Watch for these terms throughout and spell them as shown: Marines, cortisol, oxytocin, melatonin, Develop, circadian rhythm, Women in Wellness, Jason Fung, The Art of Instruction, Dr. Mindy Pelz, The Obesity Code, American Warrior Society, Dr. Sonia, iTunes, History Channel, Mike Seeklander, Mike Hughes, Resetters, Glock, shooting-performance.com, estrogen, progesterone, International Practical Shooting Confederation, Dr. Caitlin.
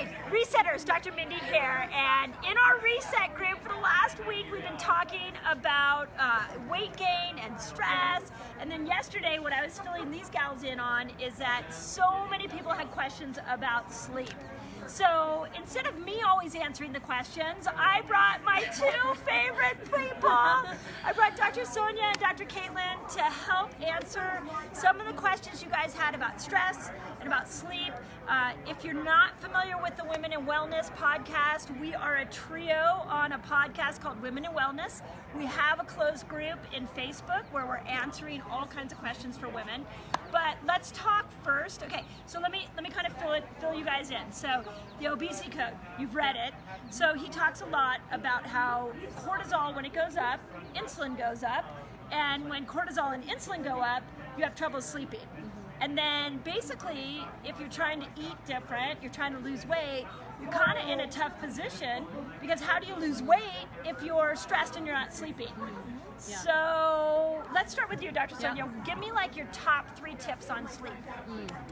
Hi, Resetters, Dr. Mindy here, and in our reset group for the last week we've been talking about weight gain and stress, and then yesterday what I was filling these gals in on is that so many people had questions about sleep. So instead of me always answering the questions, I brought my two favorite people. I brought Dr. Sonia and Dr. Caitlin to help answer some of the questions you guys had about stress and about sleep. If you're not familiar with the Women in Wellness podcast, we are a trio on a podcast called Women in Wellness. We have a closed group in Facebook where we're answering all kinds of questions for women. But let's talk first. Okay, so let me kind of fill you guys in. So The Obesity Code, you've read it. So he talks a lot about how cortisol, when it goes up, insulin goes up, and when cortisol and insulin go up, you have trouble sleeping. And then basically, if you're trying to eat different, you're trying to lose weight, you're kind of in a tough position, because how do you lose weight if you're stressed and you're not sleeping? So let's start with you, Dr. Sonia. Give me like your top 3 tips on sleep.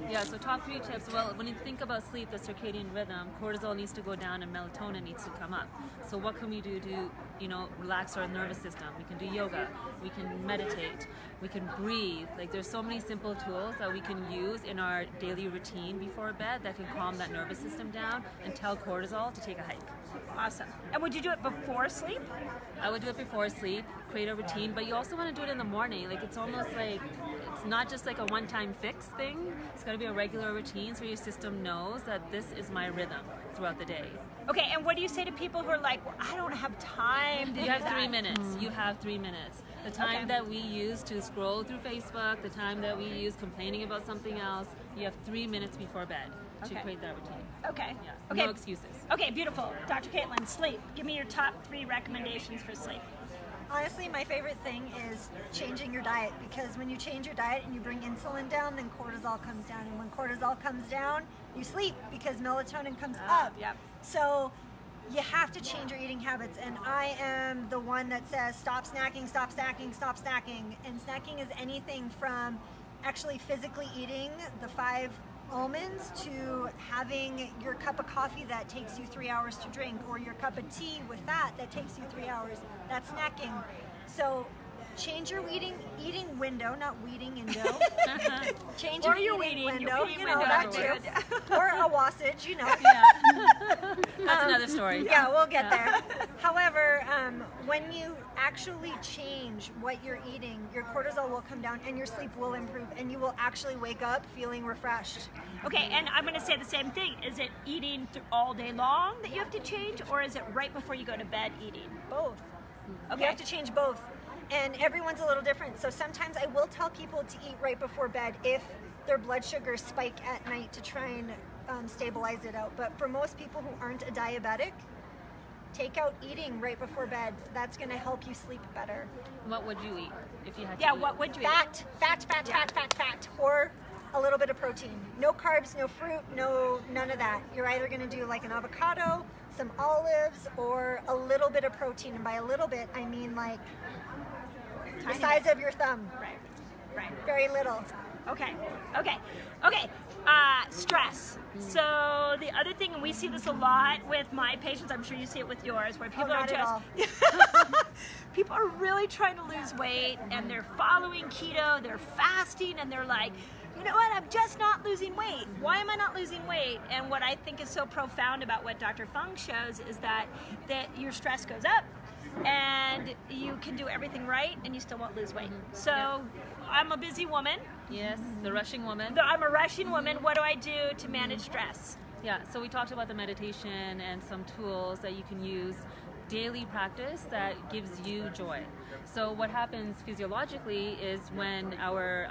Yeah, so top 3 tips. Well, when you think about sleep, the circadian rhythm, cortisol needs to go down and melatonin needs to come up. So what can we do to, you know, relax our nervous system? We can do yoga, we can meditate, we can breathe. Like, there's so many simple tools that we can use in our daily routine before bed that can calm that nervous system down and tell cortisol to take a hike. Awesome. And would you do it before sleep? I would do it before sleep, create a routine, but you also want to do it in the morning. Like, it's almost like, it's not just like a one-time fix thing. It's going to be a regular routine so your system knows that this is my rhythm throughout the day. Okay, and what do you say to people who are like, well, I don't have time to do that? You have 3 minutes. You have 3 minutes. The time that we use to scroll through Facebook, the time that we use complaining about something else, you have 3 minutes before bed to create that routine. Okay. No excuses. Okay, beautiful. Dr. Caitlin, sleep. Give me your top 3 recommendations for sleep. Honestly, my favorite thing is changing your diet, because when you change your diet and you bring insulin down, then cortisol comes down. And when cortisol comes down, you sleep because melatonin comes up. So you have to change your eating habits, and I am the one that says stop snacking, stop snacking, stop snacking. And snacking is anything from actually physically eating the 5 almonds to having your cup of coffee that takes you 3 hours to drink, or your cup of tea with that takes you 3 hours. That's snacking. So change your eating window, not weeding window. Change your eating window, you know, that too. Or a wasage, you know. That's another story. Yeah, we'll get there. However, when you actually change what you're eating, your cortisol will come down and your sleep will improve, and you will actually wake up feeling refreshed. Okay, and I'm going to say the same thing. Is it eating all day long that you have to change, or is it right before you go to bed eating? Both. Okay. You have to change both. And everyone's a little different. So sometimes I will tell people to eat right before bed if their blood sugars spike at night to try and stabilize it out. But for most people who aren't a diabetic, take out eating right before bed. That's going to help you sleep better. What would you eat if you had to eat? What would you eat? Fat, or a little bit of protein. No carbs, no fruit, none of that. You're either going to do like an avocado, some olives, or a little bit of protein. And by a little bit, I mean like the size of your thumb. Right. Very little. Okay. Stress. So the other thing, and we see this a lot with my patients, I'm sure you see it with yours, where people are just people are really trying to lose weight, and they're following keto, they're fasting, and they're like, you know what, I'm just not losing weight. Why am I not losing weight? And what I think is so profound about what Dr. Fung shows is that your stress goes up, and you can do everything right and you still won't lose weight. So I'm a busy woman. Yes, the rushing woman. I'm a rushing woman. What do I do to manage stress? Yeah, so we talked about the meditation and some tools that you can use, daily practice that gives you joy. So what happens physiologically is when our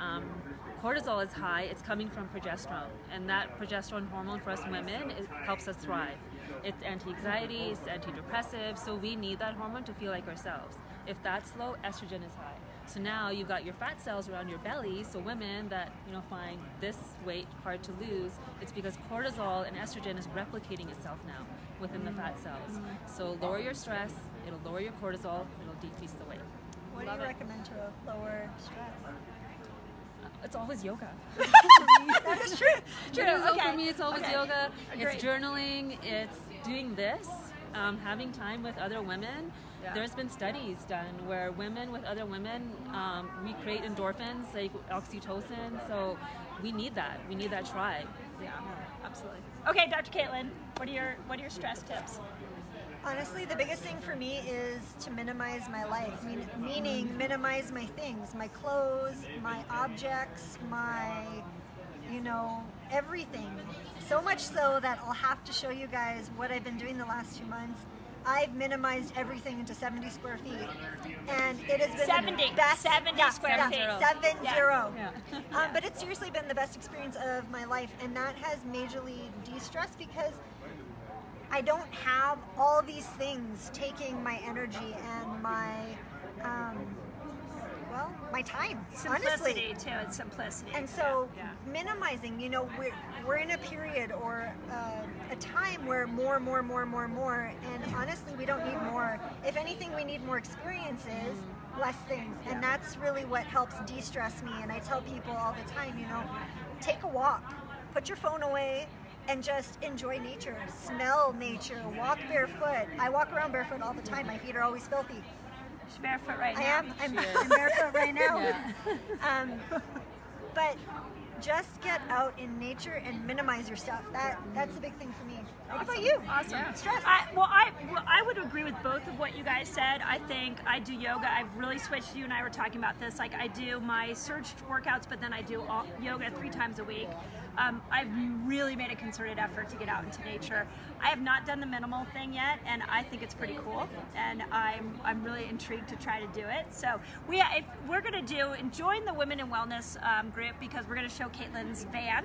cortisol is high, it's coming from progesterone, and that progesterone hormone for us women, it helps us thrive. It's anti-anxiety, it's antidepressive, so we need that hormone to feel like ourselves. If that's low, estrogen is high. So now you've got your fat cells around your belly, so women that, you know, find this weight hard to lose, it's because cortisol and estrogen is replicating itself now within the fat cells. So lower your stress, it'll lower your cortisol, it'll decrease the weight. What do you recommend to lower stress? It's always yoga. That is true. Okay. For me, it's always yoga. Great. It's journaling. It's doing this. Having time with other women. Yeah. There's been studies done where women with other women, we create endorphins, like oxytocin. So we need that. We need that tribe. Yeah, absolutely. Okay, Dr. Caitlin, what are your stress tips? Honestly, the biggest thing for me is to minimize my life, meaning minimize my things, my clothes, my objects, my, you know, everything. So much so that I'll have to show you guys what I've been doing the last 2 months. I've minimized everything into 70 square feet, and it has been 70 square feet. Yeah. But it's seriously been the best experience of my life, and that has majorly de-stressed because I don't have all these things taking my energy and my, well, my time, simplicity, honestly. Too, it's simplicity. And so minimizing, you know, we're in a period or a time where more, and honestly, we don't need more. If anything, we need more experiences, less things. And that's really what helps de-stress me. And I tell people all the time, you know, take a walk, put your phone away, and just enjoy nature, smell nature, walk barefoot. I walk around barefoot all the time. My feet are always filthy. She's barefoot right now. I'm barefoot right now. Yeah. But just get out in nature and minimize your stuff. That's a big thing for me. Awesome. What about you? Awesome. Yeah. Stress. Well, I would agree with both of what you guys said. I think I do yoga. I've really switched. You and I were talking about this. Like, I do my surge workouts, but then I do yoga 3 times a week. I've really made a concerted effort to get out into nature. I have not done the minimal thing yet, and I think it's pretty cool. And I'm really intrigued to try to do it. So we're going to join the Women in Wellness group, because we're going to show Caitlin's van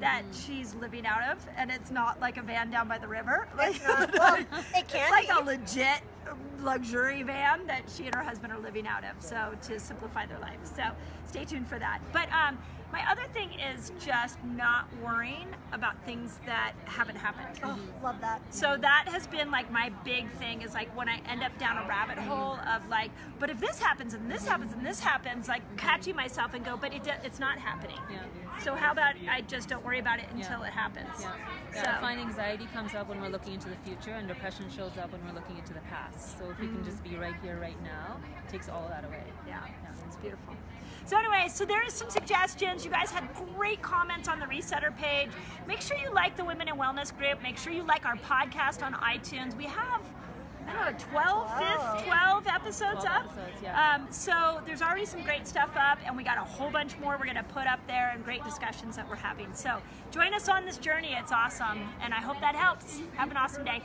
that she's living out of, and it's not like a van down by the river. It's not. Well, it can be. It's like a legit luxury van that she and her husband are living out of, so to simplify their life. So stay tuned for that. But my other thing is just not worrying about things that haven't happened. Oh, love that. So that has been like my big thing, is like when I end up down a rabbit hole of like, but if this happens and this happens and this happens, like catching myself and go, but it's not happening. Yeah. So how about I just don't worry about it until it happens. Yeah. So I find anxiety comes up when we're looking into the future, and depression shows up when we're looking into the past. So if we can just be right here, right now, it takes all that away. Yeah, it's beautiful. So anyway, so there is some suggestions. You guys had great comments on the Resetter page. Make sure you like the Women in Wellness group. Make sure you like our podcast on iTunes. We have, I don't know, 12 episodes up. So there's already some great stuff up, and we got a whole bunch more we're going to put up there, and great discussions that we're having. So join us on this journey. It's awesome, and I hope that helps. Have an awesome day.